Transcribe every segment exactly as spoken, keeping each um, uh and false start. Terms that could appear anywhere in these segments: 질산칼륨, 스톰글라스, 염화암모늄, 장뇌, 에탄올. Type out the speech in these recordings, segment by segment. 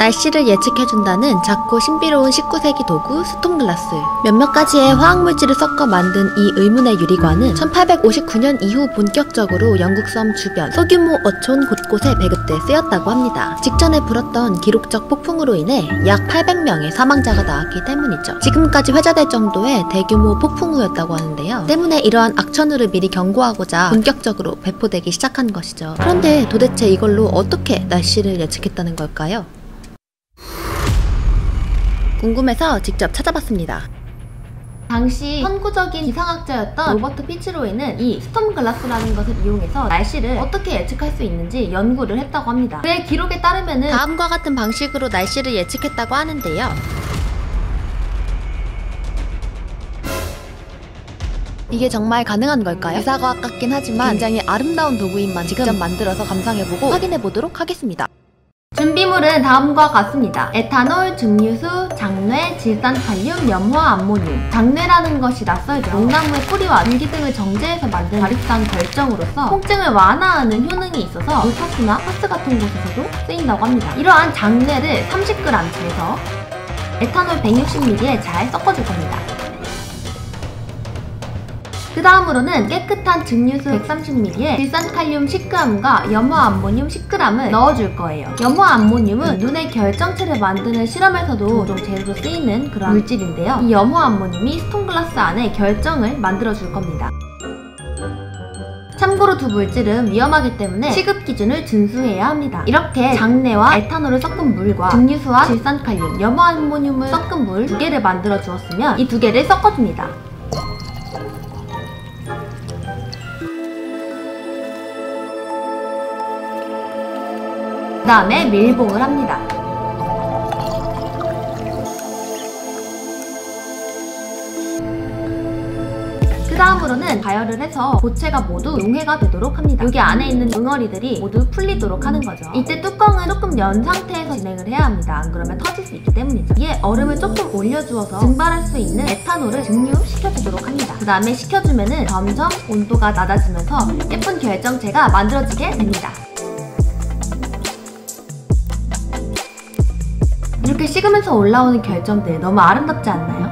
날씨를 예측해준다는 작고 신비로운 십구 세기 도구 스톰글라스. 몇몇 가지의 화학물질을 섞어 만든 이 의문의 유리관은 천팔백오십구 년 이후 본격적으로 영국 섬 주변 소규모 어촌 곳곳에 배급돼 쓰였다고 합니다. 직전에 불었던 기록적 폭풍으로 인해 약 팔백 명의 사망자가 나왔기 때문이죠. 지금까지 회자될 정도의 대규모 폭풍우였다고 하는데요. 때문에 이러한 악천후를 미리 경고하고자 본격적으로 배포되기 시작한 것이죠. 그런데 도대체 이걸로 어떻게 날씨를 예측했다는 걸까요? 궁금해서 직접 찾아봤습니다. 당시 선구적인 기상학자였던 로버트 피츠로이는 이 스톰글라스라는 것을 이용해서 날씨를 어떻게 예측할 수 있는지 연구를 했다고 합니다. 그의 기록에 따르면 다음과 같은 방식으로 날씨를 예측했다고 하는데요. 이게 정말 가능한 걸까요? 기상과학 같긴 하지만 굉장히 아름다운 도구임만 직접 만들어서 감상해보고 확인해보도록 하겠습니다. 준비물은 다음과 같습니다. 에탄올, 증류수, 장뇌, 질산칼륨, 염화암모늄. 장뇌라는 것이 낯설죠. 농나무의 뿌리와 줄기 등을 정제해서 만든 과립산 결정으로서 통증을 완화하는 효능이 있어서 물타스나 하스 같은 곳에서도 쓰인다고 합니다. 이러한 장뇌를 삼십 그램 째에서 에탄올 백육십 밀리리터에 잘 섞어줄 겁니다. 그 다음으로는 깨끗한 증류수 백삼십 밀리리터에 질산칼륨 십 그램과 염화암모늄 십 그램을 넣어줄 거예요. 염화암모늄은 눈의 결정체를 만드는 실험에서도 종종 재료로 쓰이는 그런 물질인데요. 이 염화암모늄이 스톰글라스 안에 결정을 만들어줄 겁니다. 참고로 두 물질은 위험하기 때문에 취급 기준을 준수해야 합니다. 이렇게 장내와 에탄올을 섞은 물과 증류수와 질산칼륨, 염화암모늄을 섞은 물 두 개를 만들어 주었으면 이 두 개를 섞어줍니다. 그 다음에 밀봉을 합니다. 그 다음으로는 가열을 해서 고체가 모두 용해가 되도록 합니다. 여기 안에 있는 응어리들이 모두 풀리도록 하는 거죠. 이제 뚜껑은 조금 연 상태에서 진행을 해야 합니다. 안 그러면 터질 수 있기 때문이죠. 위에 얼음을 조금 올려주어서 증발할 수 있는 에탄올을 증류시켜주도록 합니다. 그 다음에 식혀주면은 점점 온도가 낮아지면서 예쁜 결정체가 만들어지게 됩니다. 이렇게 식으면서 올라오는 결정들 너무 아름답지 않나요?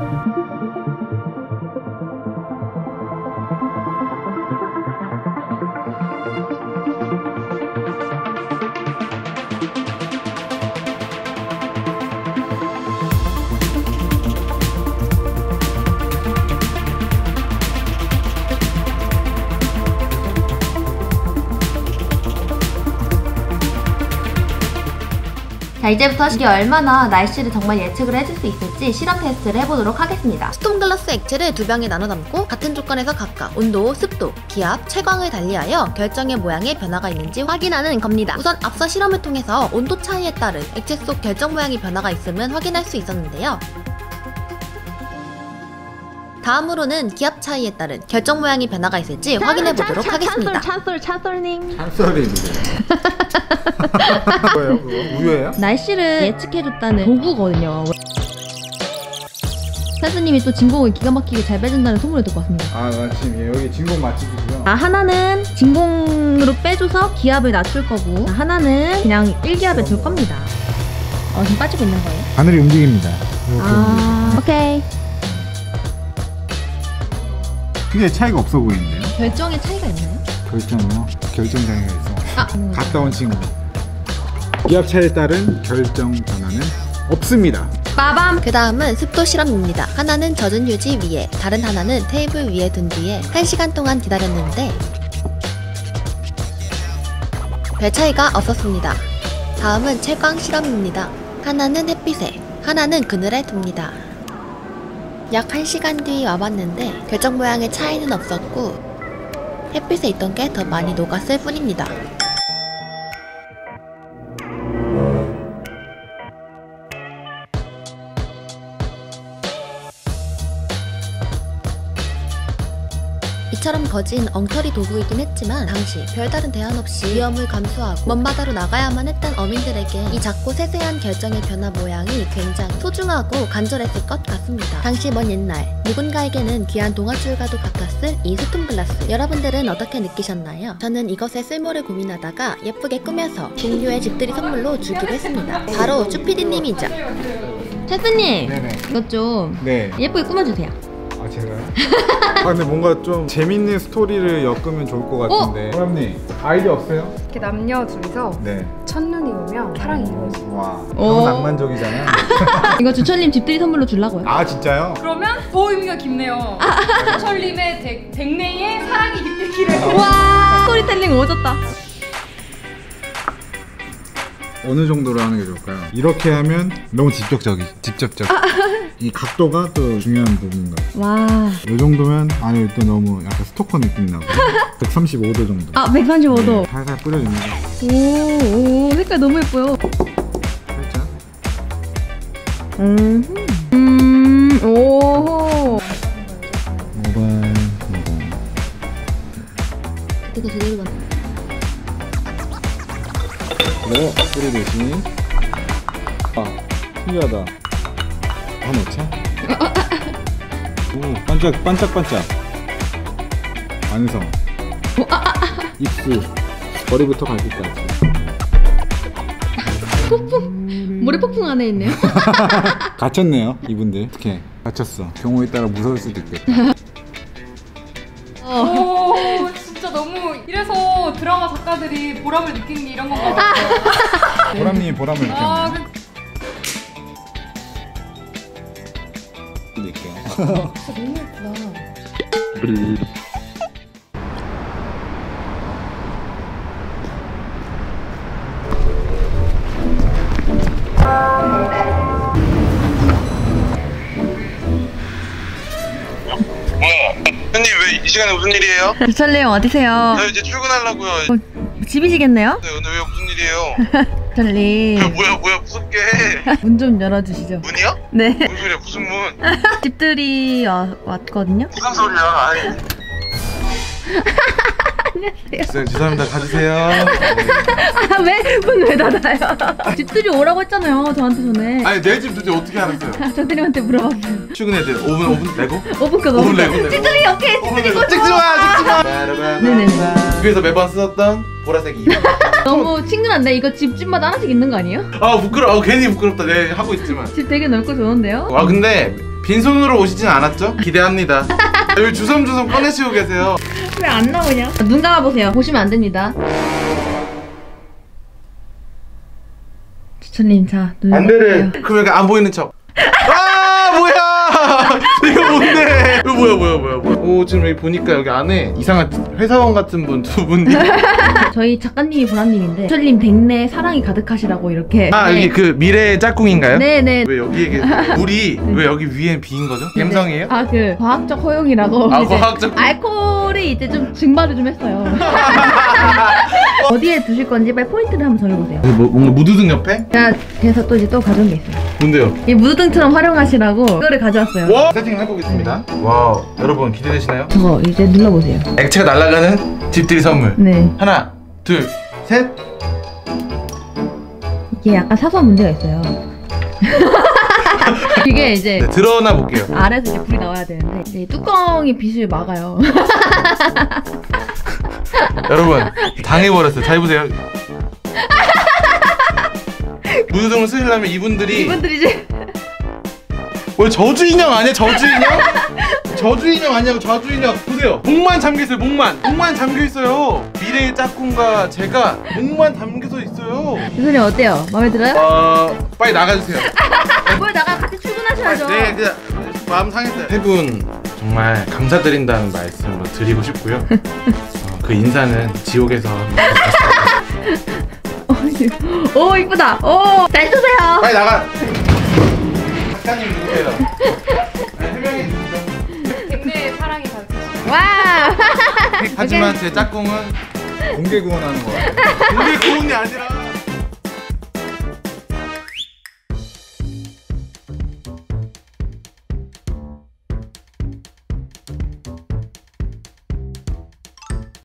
자, 이제부터 이게 얼마나 날씨를 정말 예측을 해줄 수 있을지 실험 테스트를 해보도록 하겠습니다. 스톰글라스 액체를 두 병에 나눠 담고 같은 조건에서 각각 온도, 습도, 기압, 채광을 달리하여 결정의 모양에 변화가 있는지 확인하는 겁니다. 우선 앞서 실험을 통해서 온도 차이에 따른 액체 속 결정 모양의 변화가 있음은 확인할 수 있었는데요. 다음으로는 기압 차이에 따른 결정 모양의 변화가 있을지 확인해 보도록 하겠습니다. 찬솔, 찬솔님. 찬솔입니다. 뭐예요, 그거? 우유예요? 날씨를 예측해줬다는 도구거든요. 찬스님이 또 진공을 기가 막히게 잘 빼준다는 소문을 듣고 왔습니다. 아, 맞습니다. 여기 진공 맛집이고요. 아, 하나는 진공으로 빼줘서 기압을 낮출 거고, 아, 하나는 그냥 일 기압에 줄 겁니다. 어, 지금 빠지고 있는 거예요? 하늘이 움직입니다. 아, 움직입니다. 오케이. 그게 차이가 없어 보이는데요? 결정에 차이가 있나요? 결정이요? 결정 장애가 있어. 아, 갔다 온 친구. 기압 차에 따른 결정 변화는 없습니다. 빠밤! 그 다음은 습도 실험입니다. 하나는 젖은 휴지 위에, 다른 하나는 테이블 위에 둔 뒤에 한 시간 동안 기다렸는데 별 차이가 없었습니다. 다음은 채광 실험입니다. 하나는 햇빛에, 하나는 그늘에 둡니다. 약 한 시간 뒤 와봤는데 결정 모양의 차이는 없었고 햇빛에 있던 게 더 많이 녹았을 뿐입니다. 이처럼 거진 엉터리 도구이긴 했지만 당시 별다른 대안 없이 위험을 감수하고 먼바다로 나가야만 했던 어민들에게 이 작고 세세한 결정의 변화 모양이 굉장히 소중하고 간절했을 것 같습니다. 당시 먼 옛날 누군가에게는 귀한 동아줄과도 같았을 이 스톰글라스, 여러분들은 어떻게 느끼셨나요? 저는 이것의 쓸모를 고민하다가 예쁘게 꾸며서 동료의 집들이 선물로 주기로 했습니다. 바로 쭈피디님이죠. 테스님! 이것 좀 네. 예쁘게 꾸며주세요. 아 제가요? 아 근데 뭔가 좀 재밌는 스토리를 엮으면 좋을 것 같은데. 호람님 아이디어 없어요? 이렇게 남녀 둘이서 네. 첫눈이 오면 사랑이 이루어져. 와 너무 낭만적이잖아. 이거 주철님 집들이 선물로 주려고요. 아 진짜요? 그러면 더 의미가 깊네요. 주철님의 댁내에 사랑이 깊기를. 와 스토리텔링 오졌다. 어느 정도로 하는 게 좋을까요? 이렇게 하면 너무 직접적이지. 직접적. 이 각도가 또 중요한 부분인 것 같아요. 와. 이 정도면 아니 일단 너무 약간 스토커 느낌 나고 백삼십오 도 정도. 아 백삼십오 도. 네, 살살 뿌려줍니다. 오, 오 색깔 너무 예뻐요. 살짝. 음. 음. 오. 모발 모발. 그때가 제대로 봤네. 그리고 뿌리 대신. 아 신기하다. 다 넣자. 오 반짝 반짝 반짝. 완성. 오, 아, 아, 아. 입술 머리부터 발끝까지. 폭풍 머리 폭풍 안에 있네요. 갇혔네요 이분들. 어떻게 갇혔어. 경우에 따라 무서울 수도 있겠다. 오 진짜 너무 이래서 드라마 작가들이 보람을 느끼는 게 이런 건가 봐요. 보람님이 보람을 느꼈네. 아, 그... 진짜 너무 예쁘다. 뭐야? 형님 왜 이 시간에 무슨 일이에요? 주철님 어디세요? 저 이제 출근하려고요. 어, 집이시겠네요? 네, 오늘 왜 무슨 일이에요? 주철님 야, 뭐야 뭐야 무섭게 해. 문 좀 열어주시죠. 문이요? 네. 뭔 소리야 무슨 문? 집들이 와, 왔거든요? 무슨 소리야 아이. 안녕하세요. 주철님 죄송합니다 가주세요. 아, 왜? 문 왜 닫아요? 집들이 오라고 했잖아요 저한테 전에. 아니 내 집 도대체 어떻게 알았어요? 저들한테 물어봤어요. 출근해야 돼요. 오 분 오 분 내고? 오 분 거 오 분 내고. 집들이 오케이 집들이 거 찍지마 찍지마. 네네네. 집에서 매번 쓰던 보라색 이불. 너무 친근한데? 이거 집집마다 하나씩 있는 거 아니에요? 아 부끄러워. 아, 괜히 부끄럽다. 네 하고 있지만 집 되게 넓고 좋은데요? 와 근데 빈손으로 오시진 않았죠? 기대합니다. 여기 주섬주섬 꺼내시고 계세요. 왜 안 나오냐? 눈 감아보세요. 보시면 안 됩니다. 주철님 자 눈 감아보세요. 그럼 약간 안 보이는 척. 아 뭐야! 이거 뭔데? 이거 뭐야 뭐야 뭐야 뭐야. 오 지금 여기 보니까 여기 안에 이상한 회사원 같은 분 두 분이. 저희 작가님이 보람님인데 주철님 댁내 사랑이 가득하시라고 이렇게. 아 네. 여기 그 미래의 짝꿍인가요? 네네. 왜 여기에 계세요? 물이 왜 여기 위에 비인 거죠? 갬성이에요? 아 그 과학적 허용이라고. 아 과학적? 알코올이 이제 좀 증발을 좀 했어요. 어디에 두실 건지 빨리 포인트를 한번 정해보세요. 뭐, 뭔가 무드등 옆에? 제가 그래서 또 이제 또 가져온 게 있어요. 뭔데요? 이 무드등처럼 활용하시라고 이거를 가져왔어요. 와! 세팅을 해보겠습니다. 와우 여러분 기대되시나요? 저거 이제 눌러보세요. 액체가 날아가는 집들이 선물. 네. 하나 둘, 셋! 이게 약간 사소한 문제가 있어요. 이게 이제 네, 드러나 볼게요. 아래에서 이제 불이 나와야 되는데 이제 뚜껑이 빛을 막아요. 여러분 당해버렸어요. 잘 보세요. 무드등을 쓰시려면 이분들이 이분들이 이제 왜 저주인형 아니야? 저주인형? 저주인형 아니냐고. 저주인형 보세요. 목만 잠겨있어요. 목만 목만 잠겨있어요. 미래의 짝꿍과 제가 목만 담겨서 있어요. 주철님 어때요? 마음에 들어요? 어... 빨리 나가주세요. 뭘 나가? 같이 출근하셔야죠. 네 그냥 마음 상했어요. 세 분 정말 감사드린다는 말씀을 드리고 싶고요. 어, 그 인사는 지옥에서 오 이쁘다. 오 잘 주세요. 빨리 나가. 작가님 누구세요? 해명해 주세요. 댁내의 사랑이 가득하시죠. 와. 하지만 제 짝꿍은 공개 구원하는 거야. 공개 구원이 아니라.